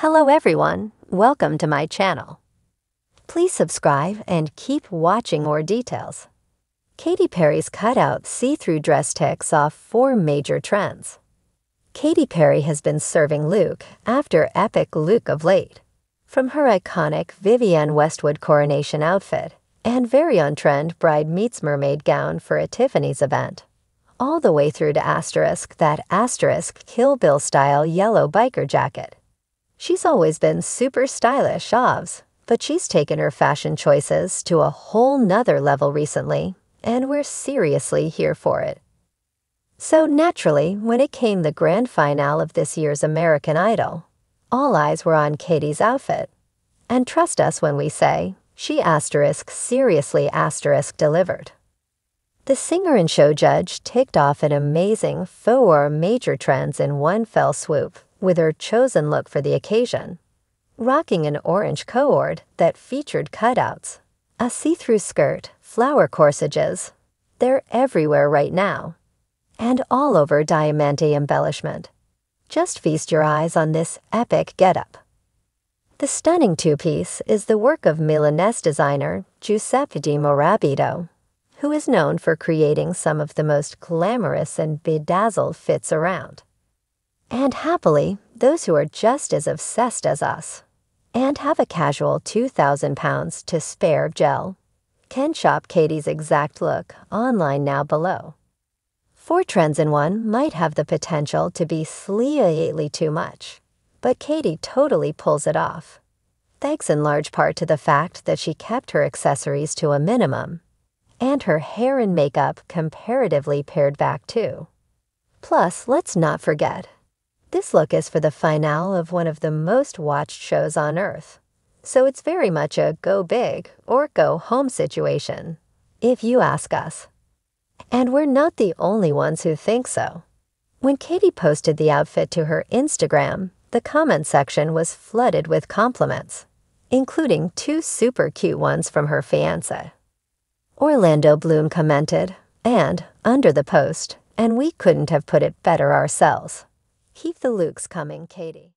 Hello everyone, welcome to my channel. Please subscribe and keep watching more details. Katy Perry's cutout see-through dress takes off four major trends. Katy Perry has been serving look after epic look of late. From her iconic Vivienne Westwood coronation outfit and very on-trend Bride Meets Mermaid gown for a Tiffany's event, all the way through to that Kill Bill style yellow biker jacket. She's always been super stylish, but she's taken her fashion choices to a whole nother level recently, and we're seriously here for it. So naturally, when it came the grand finale of this year's American Idol, all eyes were on Katy's outfit. And trust us when we say, she seriously delivered. The singer and show judge ticked off an amazing four major trends in one fell swoop, with her chosen look for the occasion. Rocking an orange cohort that featured cutouts, a see-through skirt, flower corsages, they're everywhere right now, and all over diamante embellishment. Just feast your eyes on this epic getup. The stunning two-piece is the work of Milanese designer Giuseppe di Morabito, who is known for creating some of the most glamorous and bedazzled fits around. And happily, those who are just as obsessed as us and have a casual 2,000 pounds to spare gel can shop Katy's exact look online now below. Four trends in one might have the potential to be slightly too much, but Katy totally pulls it off, thanks in large part to the fact that she kept her accessories to a minimum, and her hair and makeup comparatively pared back too. Plus, let's not forget, this look is for the finale of one of the most watched shows on Earth, so it's very much a go big or go home situation, if you ask us. And we're not the only ones who think so. When Katy posted the outfit to her Instagram, the comment section was flooded with compliments, including two super cute ones from her fiancé. Orlando Bloom commented, and, under the post, "And we couldn't have put it better ourselves. Keep the looks coming, Katy."